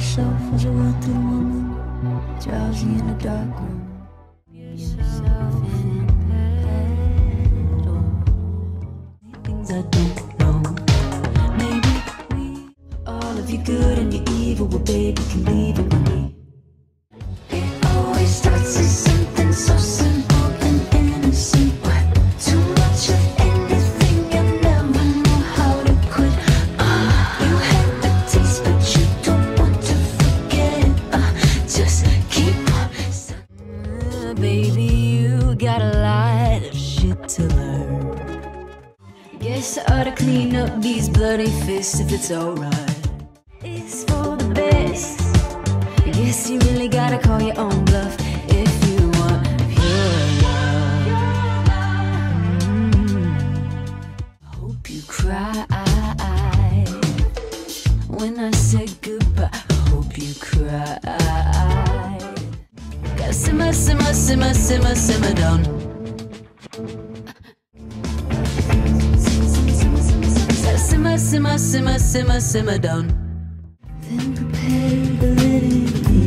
myself as a wanted woman, drowsy in a dark room. Things I don't know. Maybe we, all of you good and you evil, well baby can leave it with me. It always starts as something so simple and innocent. What? Too much of anything, you never know how to quit. You have a taste but you don't want to forget it. Just keep on. Baby, you got a lot of shit to learn. Guess I ought to clean up these bloody fists if it's alright. It's for the best. Guess you really gotta call your own bluff if you want pure love. Hope you cry when I said goodbye. Hope you cry. Gotta simmer, simmer, simmer, simmer, simmer down. Simmer, simmer, simmer, simmer, simmer down. Then prepare to let it be.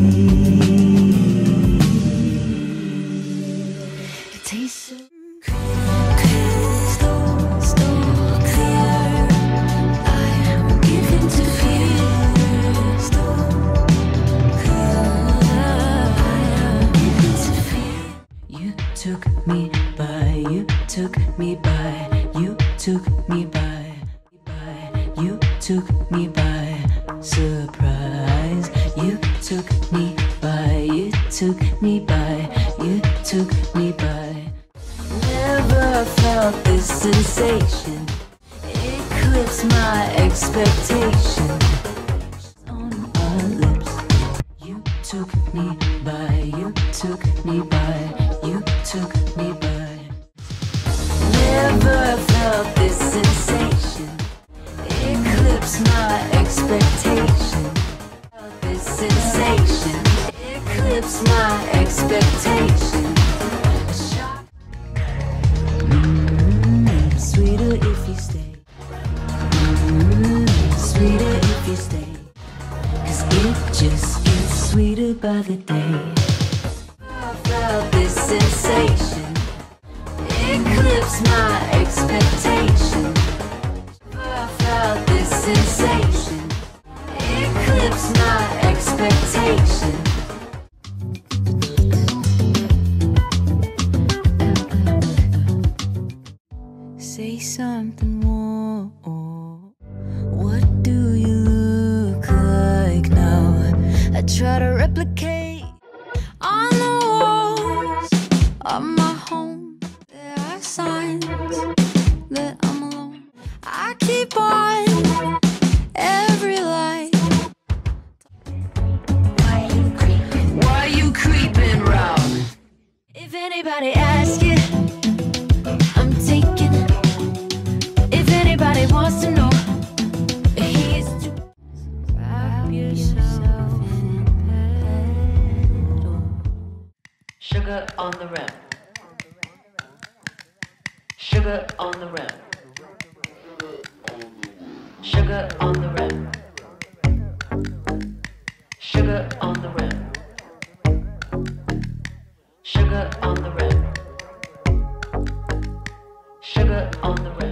It tastes so crystal clear. I will give in to fear. Crystal clear. I will give in to fear. You took me by, you took me by, you took me by. You took me by surprise. You took me by, you took me by, you took me by. Never felt this sensation. It clips my expectation. On our lips. You took me by, you took me by, you took me by. Never felt this sensation. Eclipse my expectation. This sensation eclipse my expectation. Sweeter if you stay. Sweeter if you stay. 'Cause it just gets sweeter by the day. I felt this sensation eclipse my expectation. This sensation eclipse my expectation. Say something more. What do you look like now? I try to replicate on the walls of my home. There are signs that I'm alone. I keep on every line. Why you creeping? Why you creeping round? If anybody asks you, I'm taking. If anybody wants to know, he's to wrap yourself in a petal. Sugar on the rim. Sugar on the rim. Sugar on the rim. Sugar on the rim. Sugar on the rim. Sugar on the rim.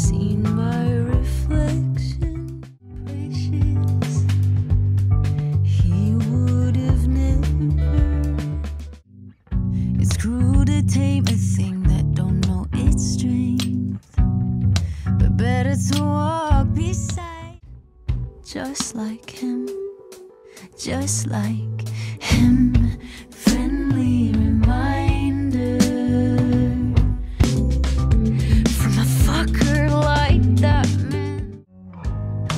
Seen my to walk beside, just like him, just like him. Friendly reminder from a fucker like that man.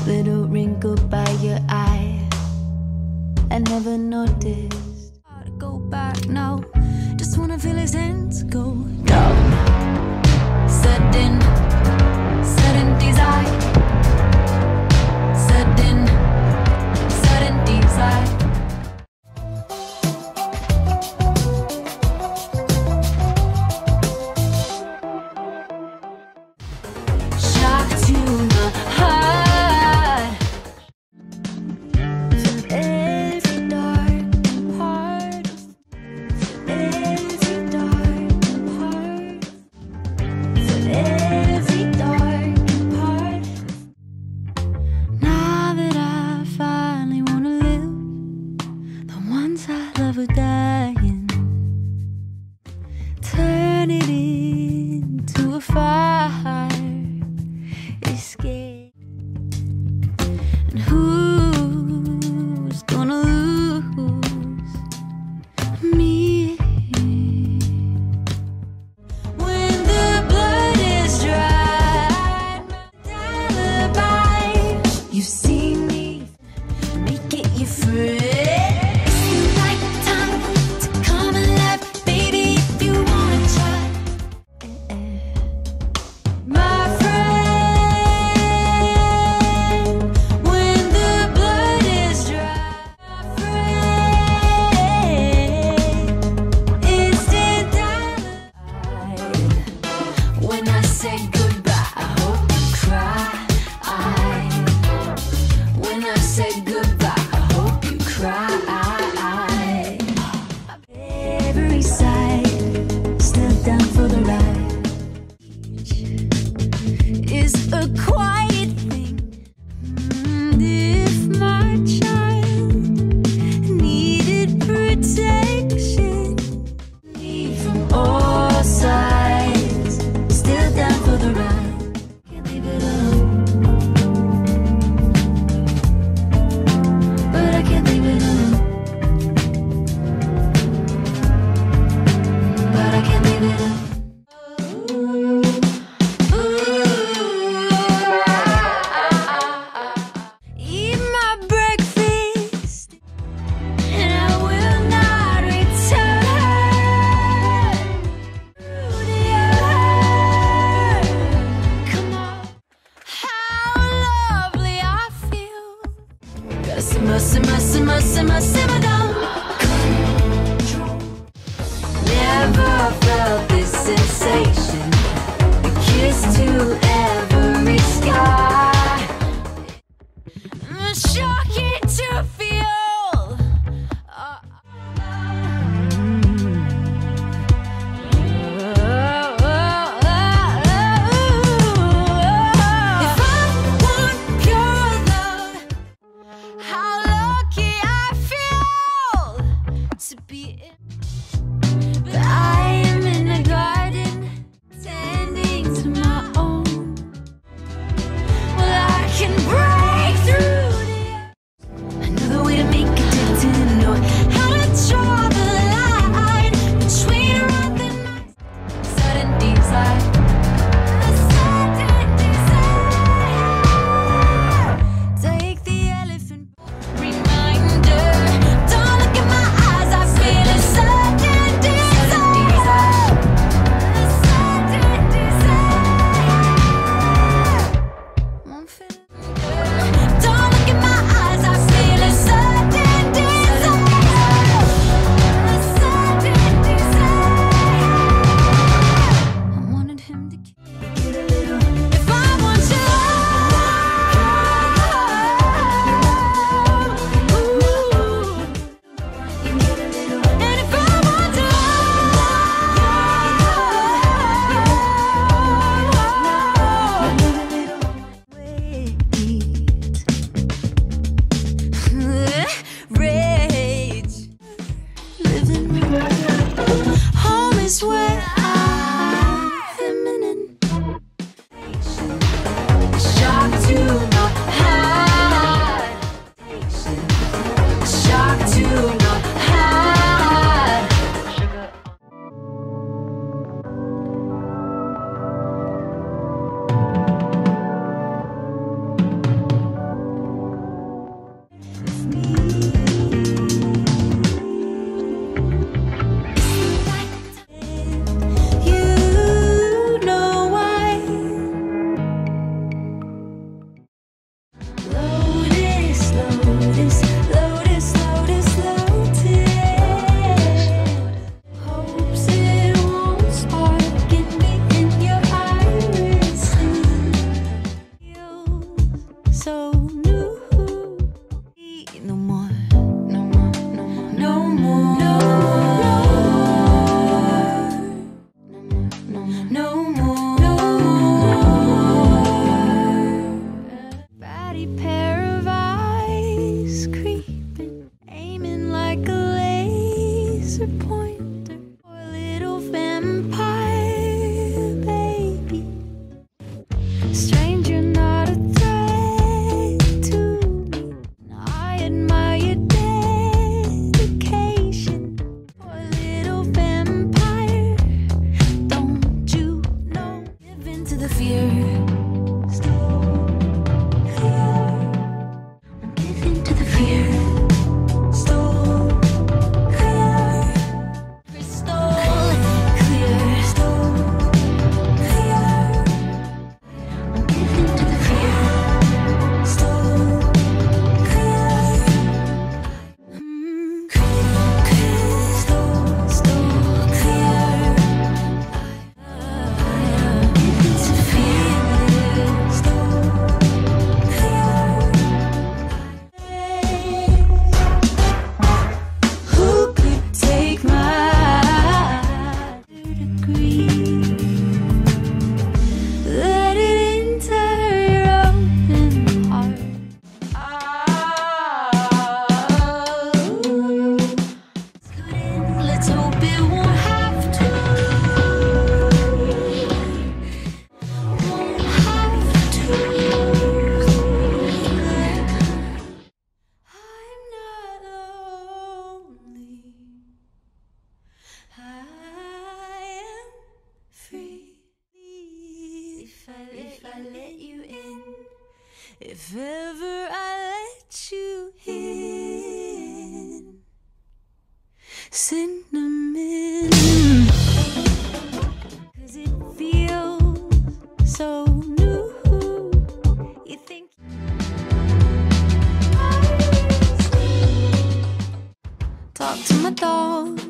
Little wrinkle by your eye, I never noticed. Gotta go back now, just wanna feel his hands go down. Sudden desire, sudden desire. to the fear. I'm giving to the fear. Let you in, if ever I let you in, cinnamon, 'cause it feels so new. You think talk to my dog,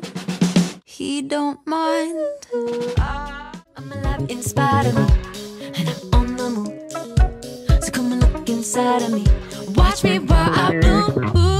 he don't mind. I'm alive in spite of me, and I'm on the move, so come and look inside of me. Watch me while I bloom.